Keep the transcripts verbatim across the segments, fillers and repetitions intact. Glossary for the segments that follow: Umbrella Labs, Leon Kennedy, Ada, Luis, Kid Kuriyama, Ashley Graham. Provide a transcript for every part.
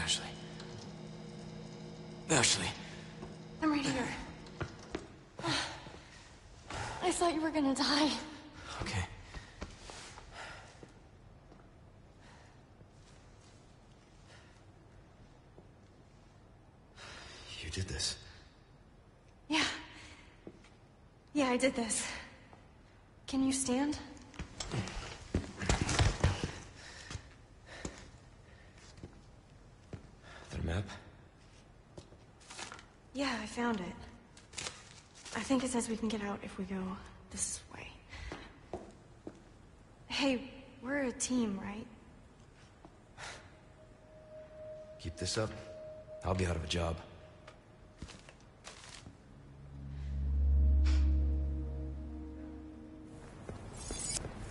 Ashley. Ashley. I'm right here. I thought you were gonna die. Okay. You did this. Yeah. Yeah, I did this. Can you stand? The map? Yeah, I found it. I think it says we can get out if we go this way. Hey, we're a team, right? Keep this up, I'll be out of a job.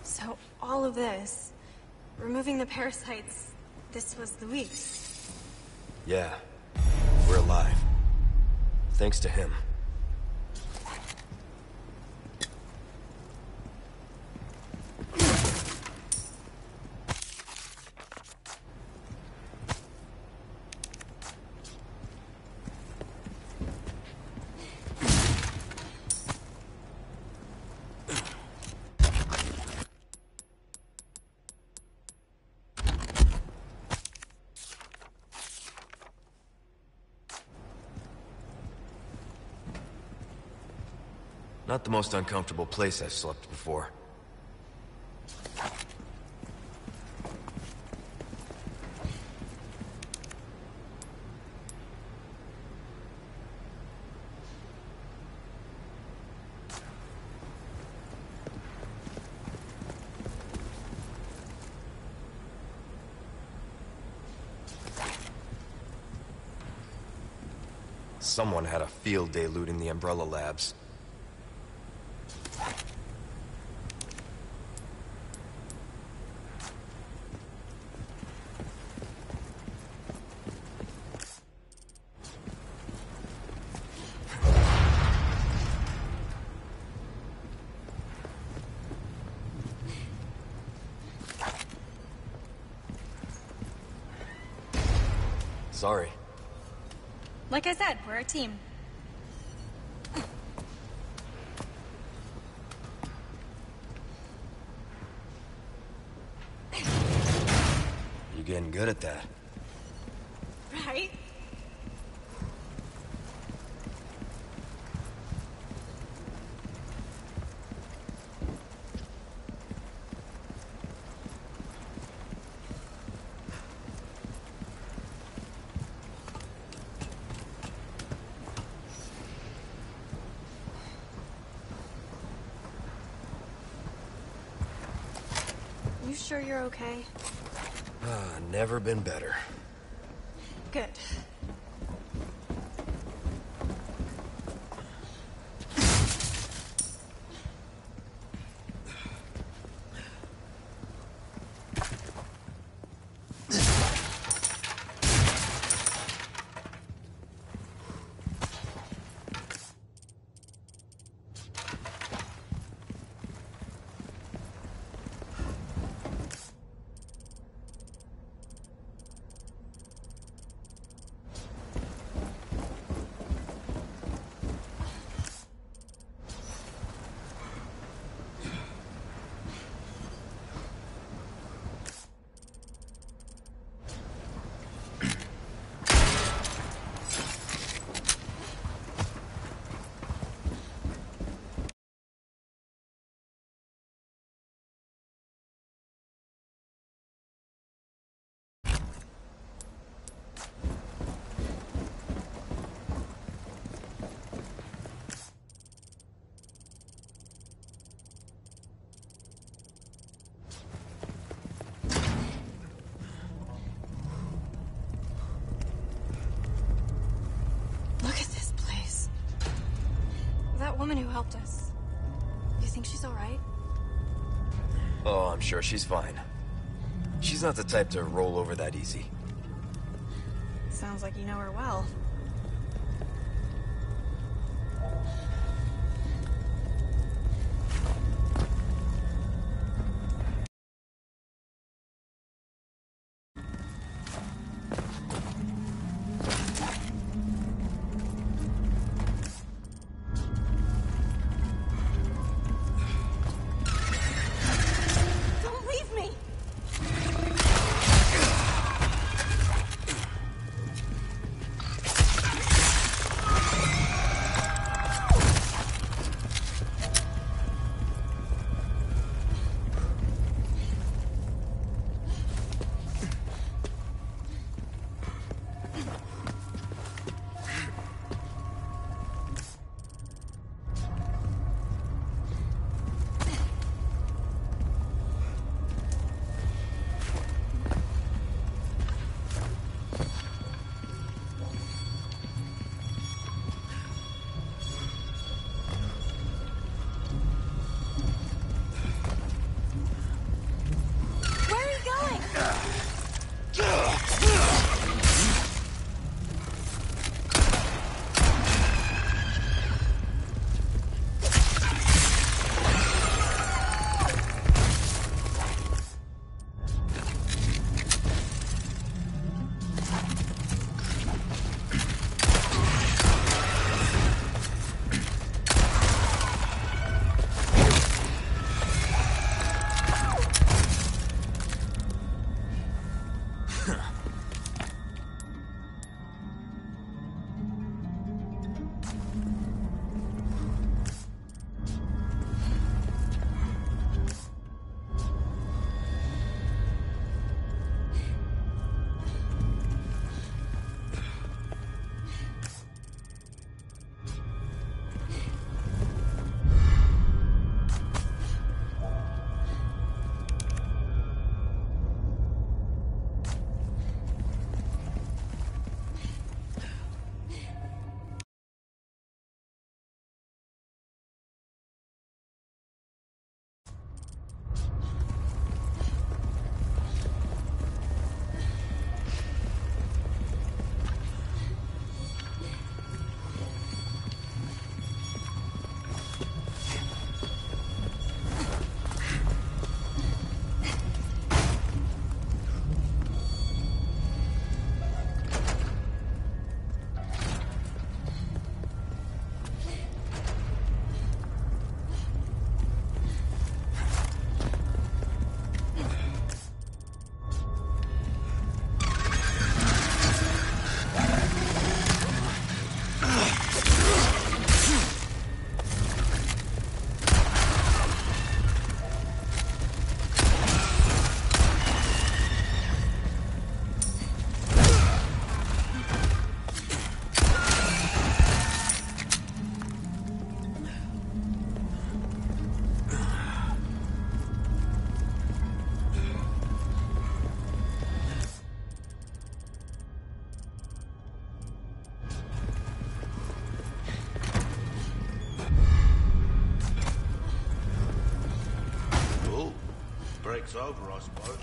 So, all of this, removing the parasites, this was Luis. Yeah, we're alive. Thanks to him. Not the most uncomfortable place I've slept before. Someone had a field day looting the Umbrella Labs. Sorry. Like I said, we're a team. You're getting good at that. Right? You sure you're okay? Ah, never been better. Good. Woman who helped us. You think she's all right? Oh, I'm sure she's fine. She's not the type to roll over that easy. Sounds like you know her well. break's over, I suppose.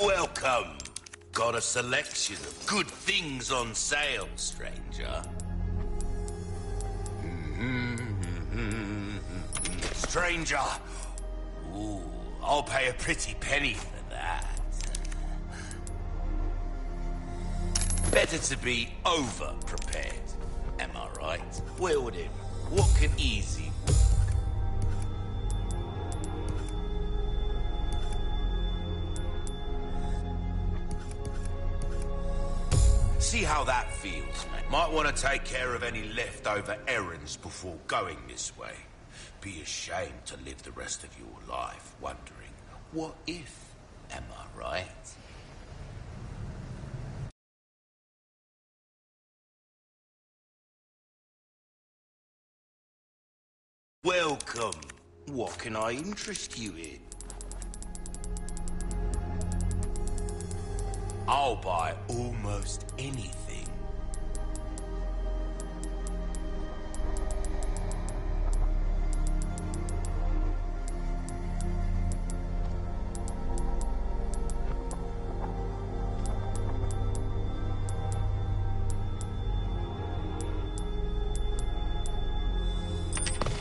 Welcome. Got a selection of good things on sale, stranger. Stranger. Ooh, I'll pay a pretty penny for that. Better to be over-prepared, am I right? Wield him. What can easy... See how that feels, man. Might want to take care of any leftover errands before going this way. Be ashamed to live the rest of your life wondering, what if? Am I right? Welcome. What can I interest you in? I'll buy almost anything.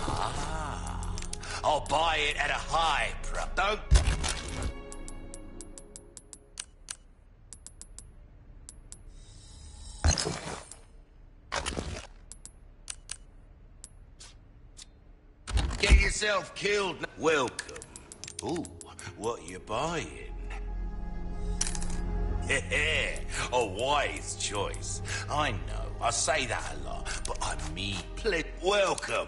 Ah, I'll buy it at a high price. Don't. Killed. Welcome. Ooh, what you buying? Yeah, a wise choice. I know, I say that a lot, but I mean, please. Welcome.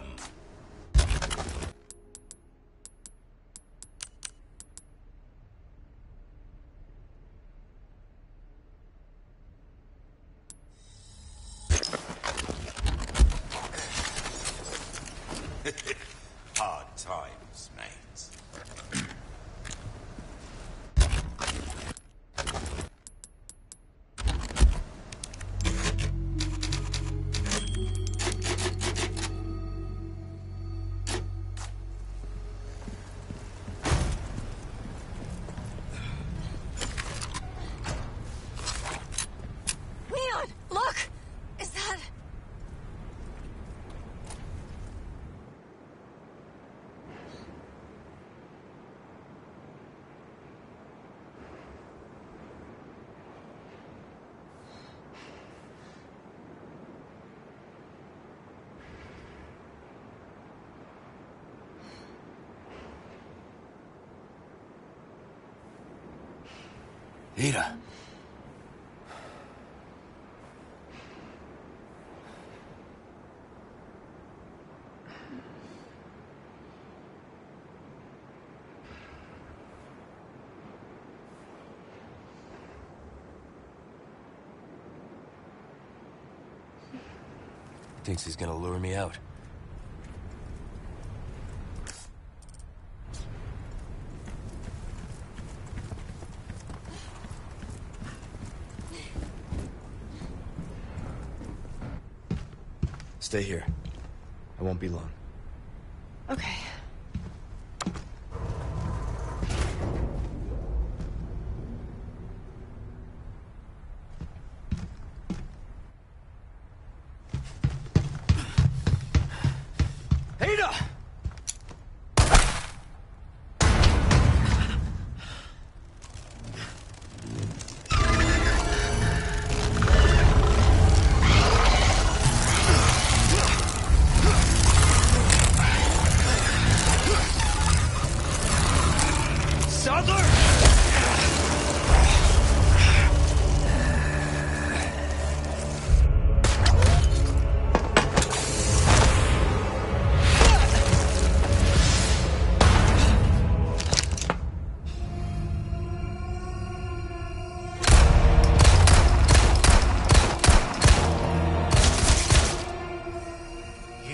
Ada. Thinks he's gonna lure me out. Stay here. I won't be long. Okay. Ada!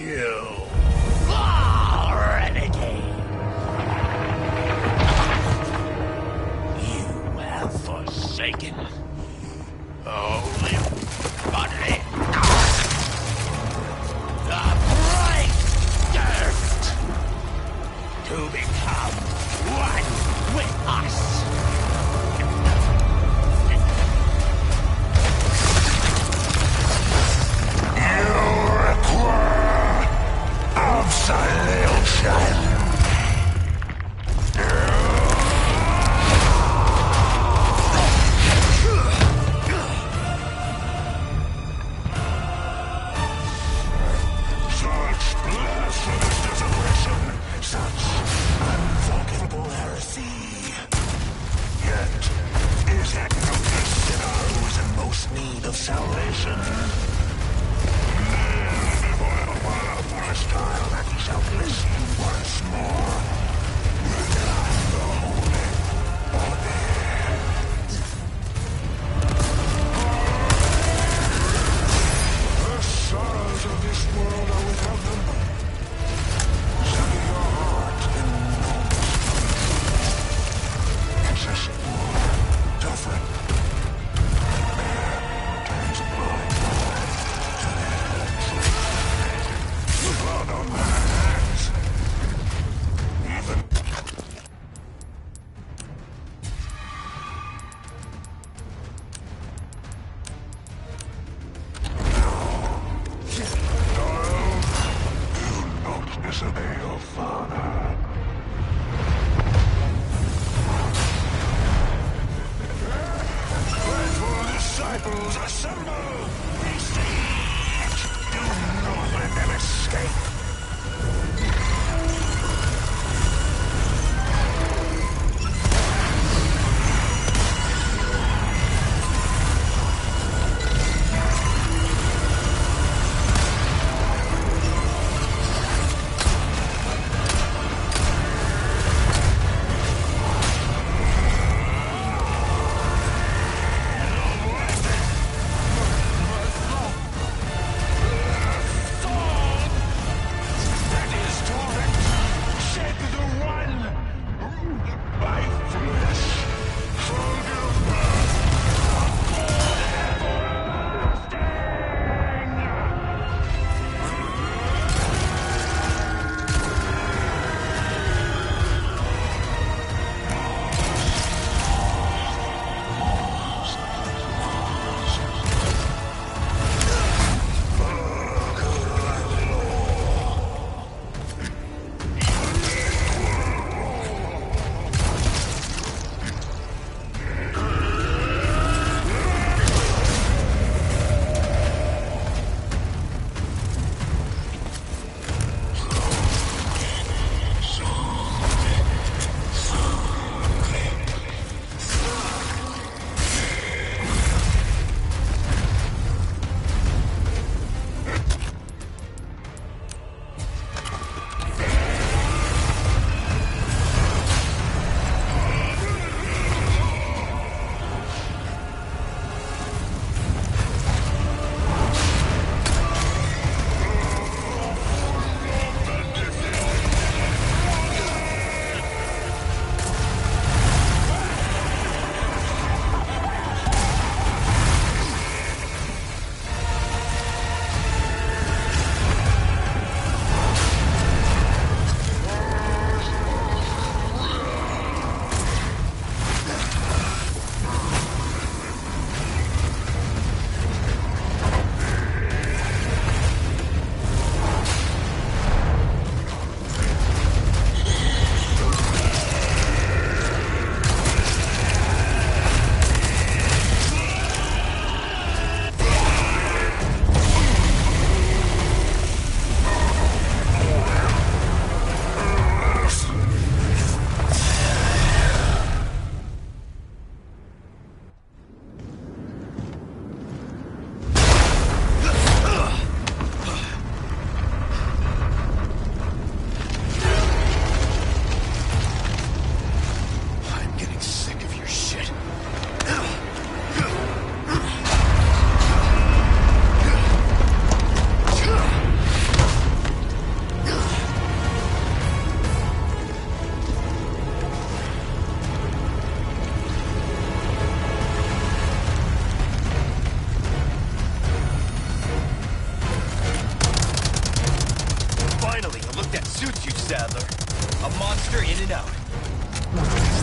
You mistaken. Holy bodily the bright gift to become one with us. You require absolution. Such unforgivable heresy.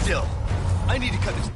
still. I need to cut this.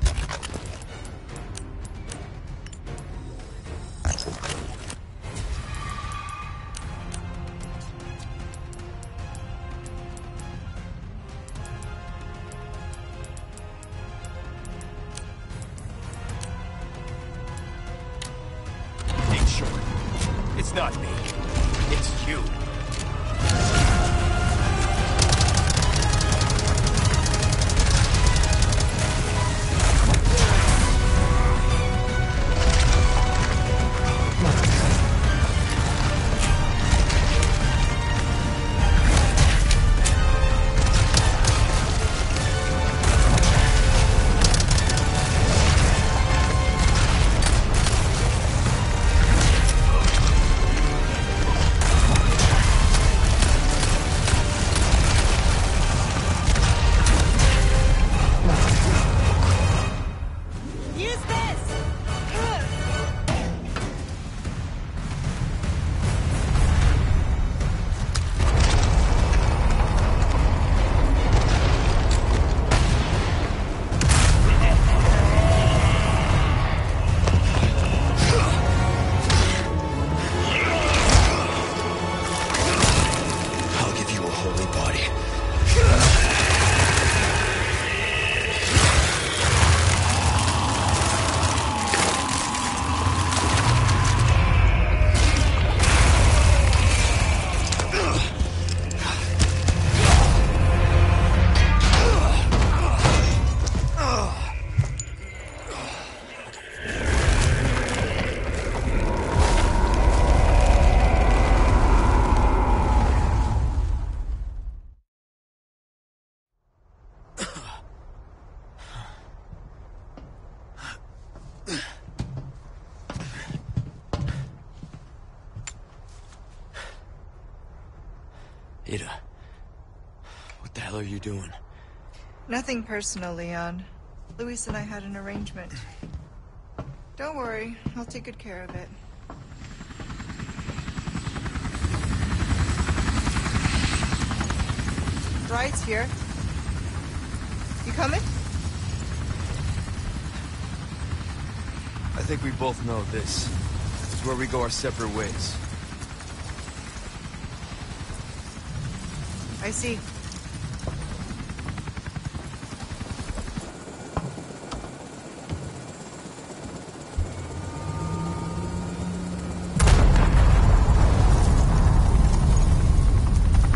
Ada, what the hell are you doing? Nothing personal, Leon. Luis and I had an arrangement. Don't worry, I'll take good care of it. Dwight's here. You coming? I think we both know this. This is where we go our separate ways. I see.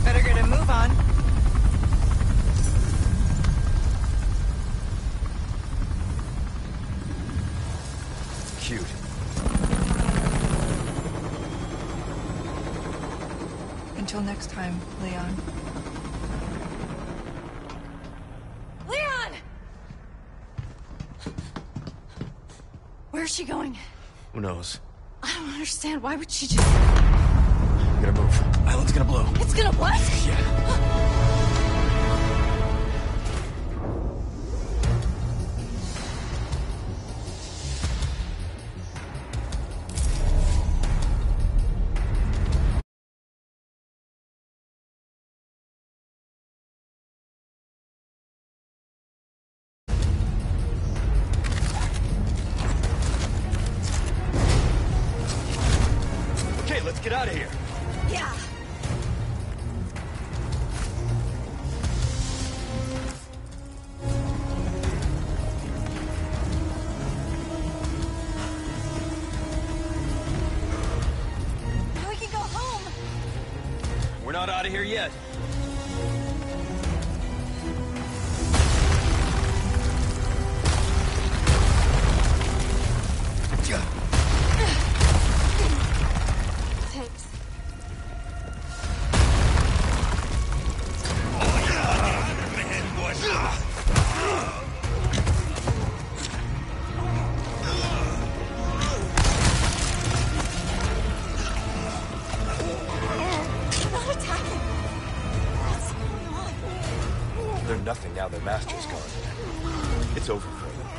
Better get a move on. Cute. Until next time, Leon. Where's she going? Who knows? I don't understand. Why would she just... I'm gonna move. Island's gonna blow. It's gonna what? Get out of here. Yeah. Now we can go home. We're not out of here yet. Nothing now their master's gone. It's over for them.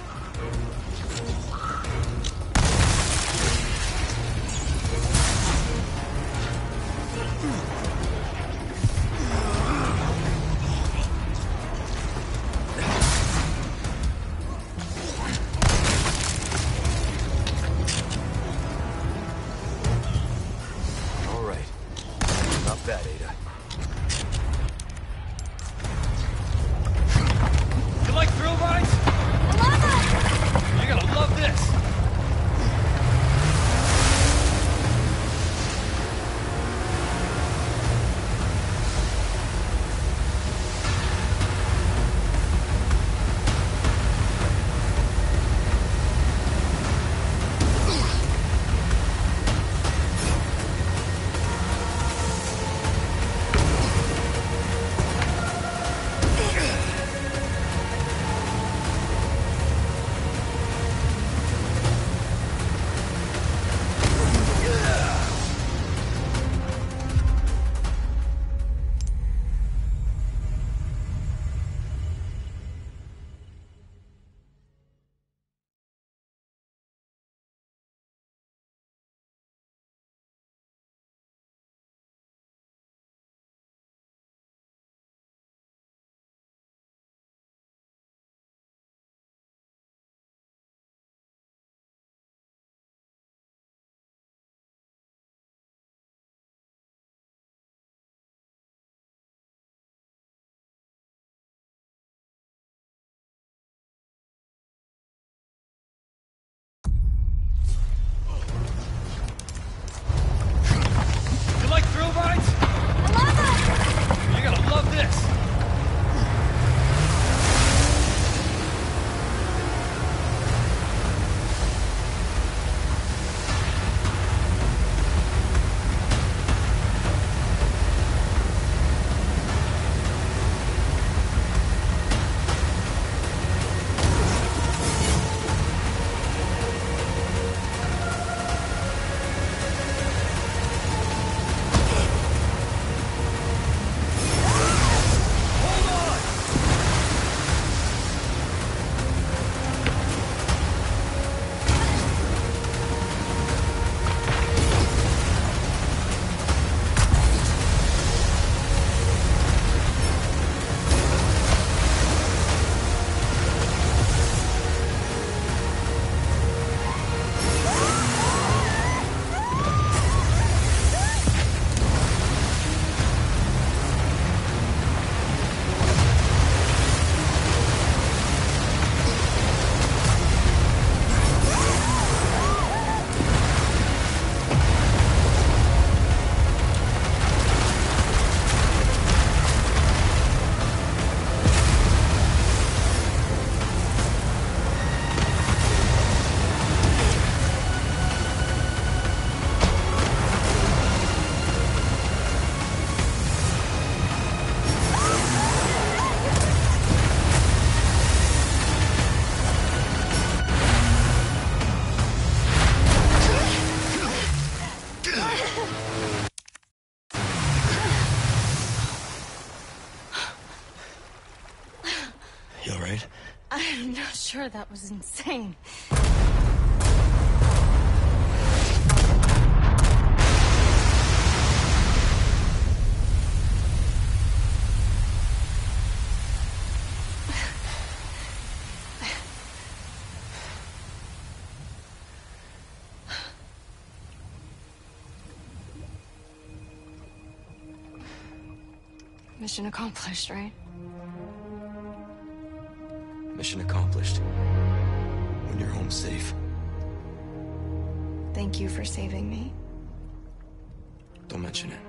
right? I'm not sure. That was insane. Mission accomplished, right? Mission accomplished. When you're home safe. Thank you for saving me. Don't mention it.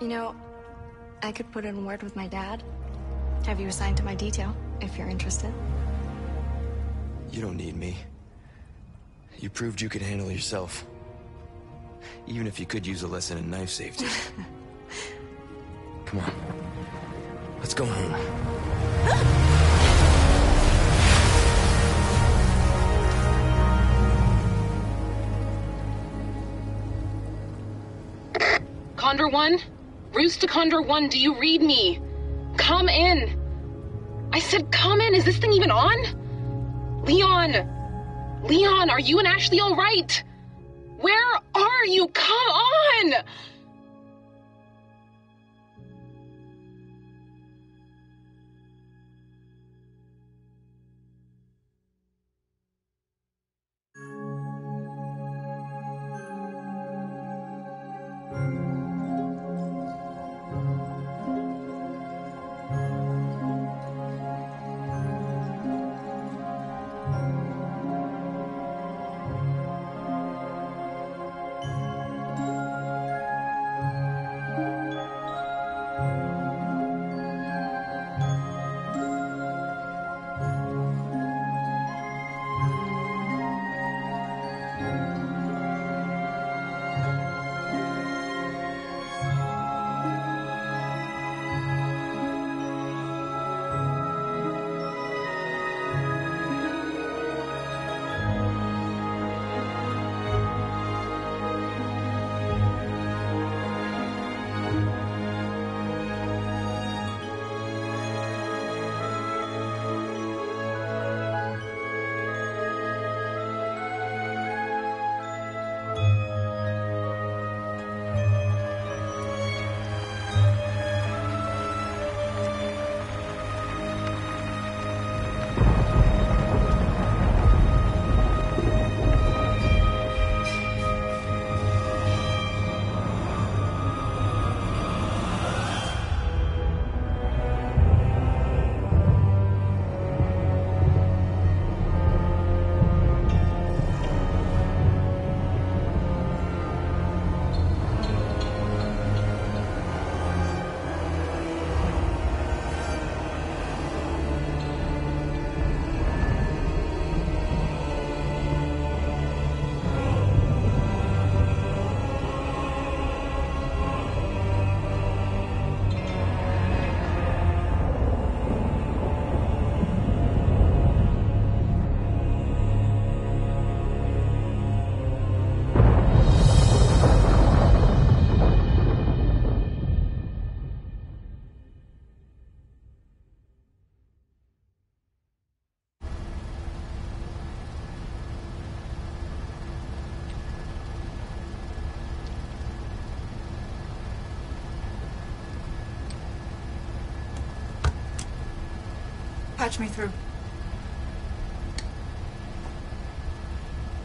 You know, I could put in a word with my dad. Have you assigned to my detail, if you're interested? You don't need me. You proved you could handle yourself. Even if you could use a lesson in knife safety. Come on. Let's go home. Condor One? Roost to Condor One, do you read me? Come in. I said come in. Is this thing even on? Leon! Leon, are you and Ashley all right? Where are you? Come on! Patch me through.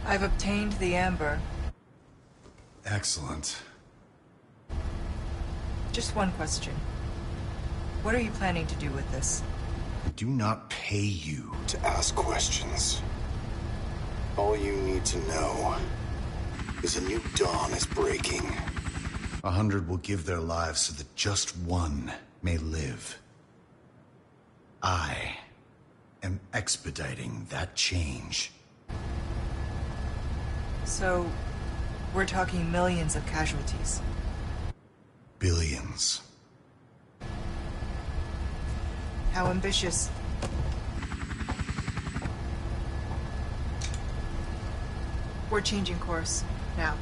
I've obtained the amber. Excellent. Just one question. What are you planning to do with this? I do not pay you to ask questions. All you need to know is a new dawn is breaking. A hundred will give their lives so that just one may live. I... I'm expediting that change. So, we're talking millions of casualties. Billions. How ambitious. We're changing course now.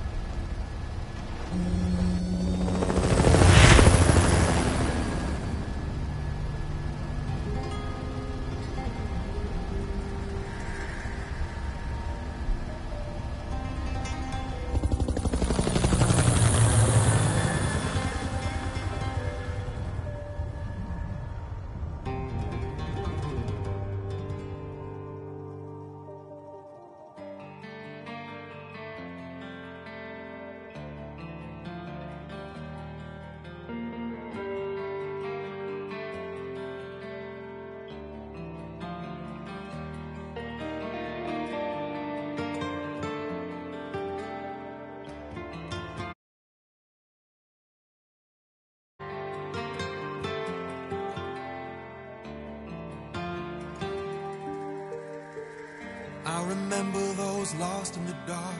I remember those lost in the dark,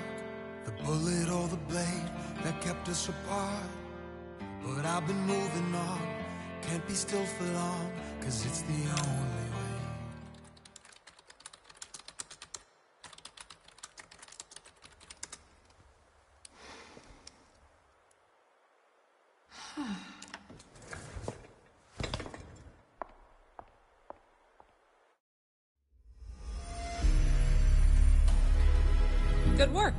the bullet or the blade that kept us apart. But I've been moving on, can't be still for long, 'cause it's the only way. Good work.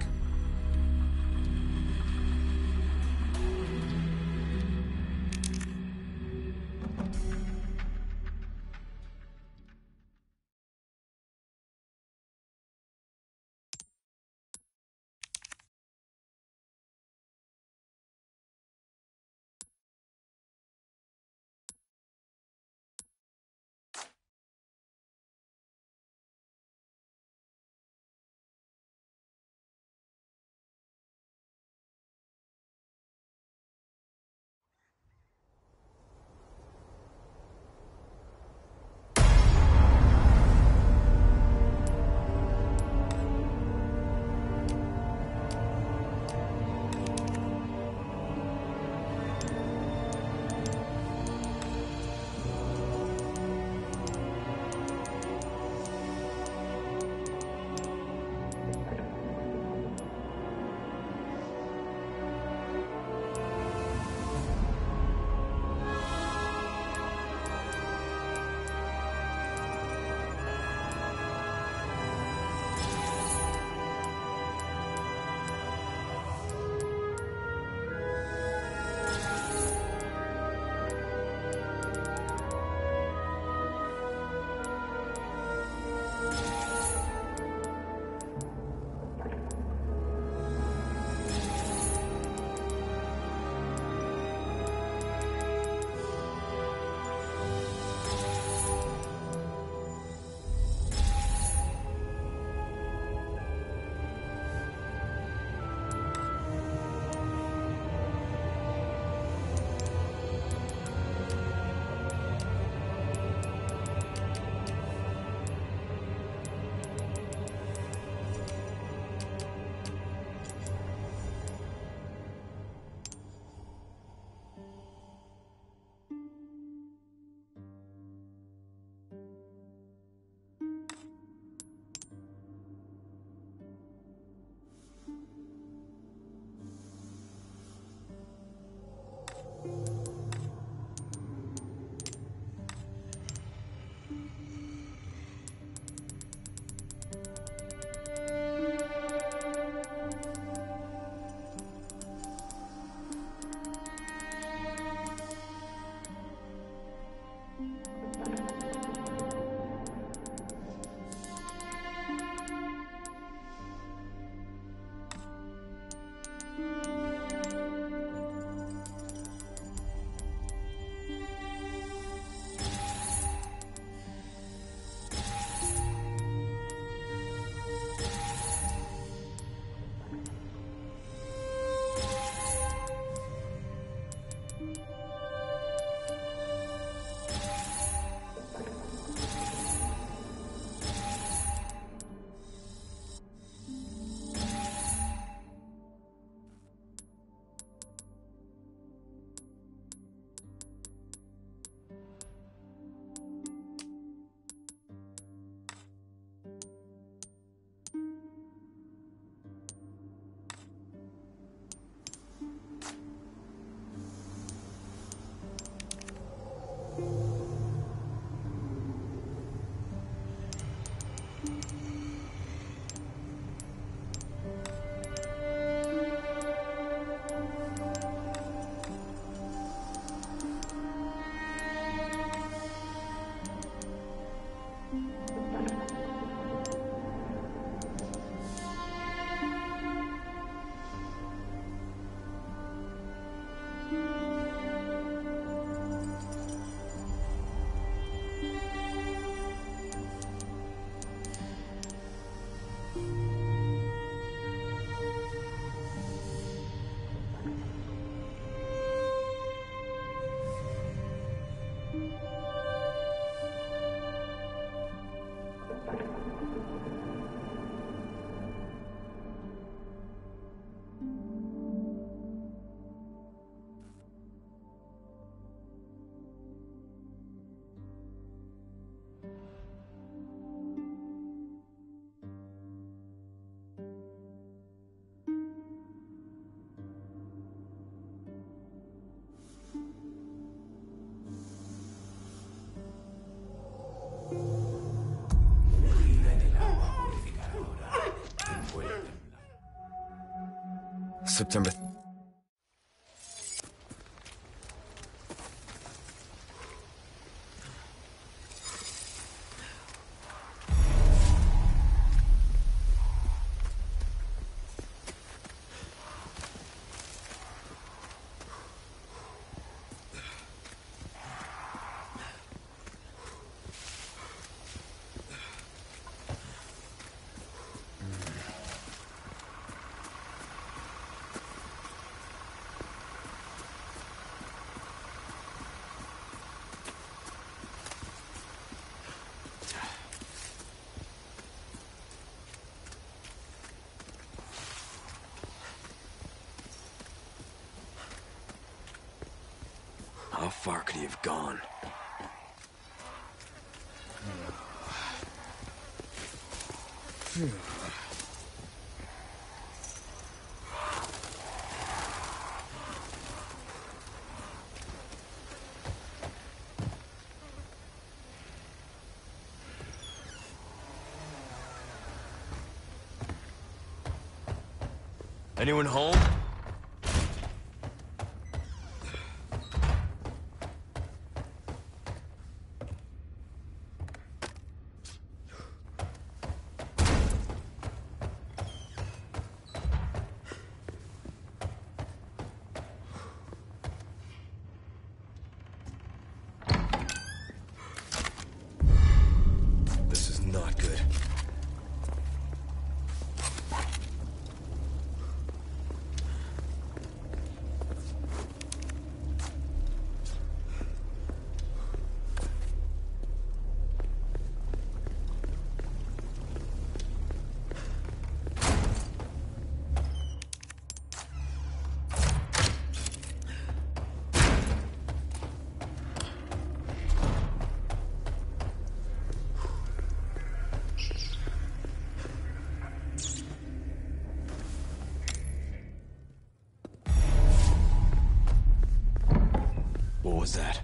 September. How far could he have gone? Anyone home? What was that?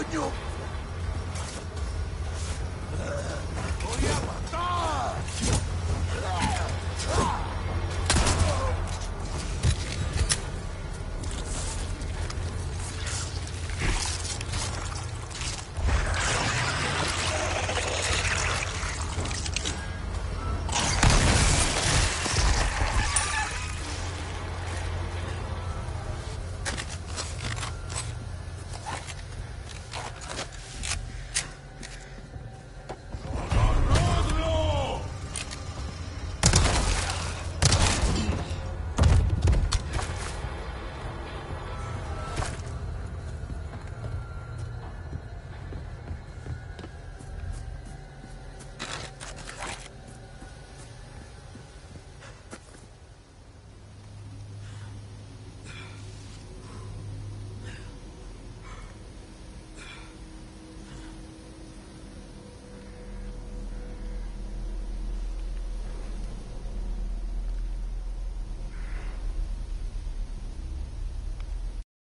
Yo